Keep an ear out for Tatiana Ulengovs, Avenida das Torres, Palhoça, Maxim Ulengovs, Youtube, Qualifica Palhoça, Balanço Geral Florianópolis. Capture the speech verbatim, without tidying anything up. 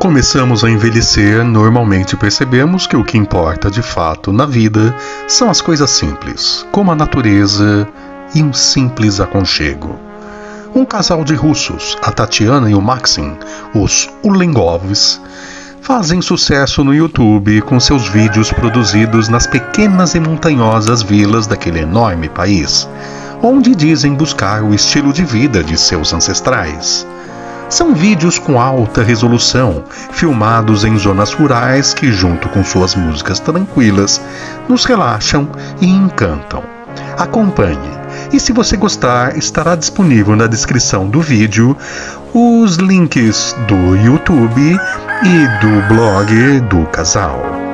Quando começamos a envelhecer, normalmente percebemos que o que importa de fato na vida são as coisas simples, como a natureza e um simples aconchego. Um casal de russos, a Tatiana e o Maxim, os Ulengovs, fazem sucesso no YouTube com seus vídeos produzidos nas pequenas e montanhosas vilas daquele enorme país, onde dizem buscar o estilo de vida de seus ancestrais. São vídeos com alta resolução, filmados em zonas rurais que, junto com suas músicas tranquilas, nos relaxam e encantam. Acompanhe, e se você gostar, estará disponível na descrição do vídeo os links do YouTube e do blog do casal.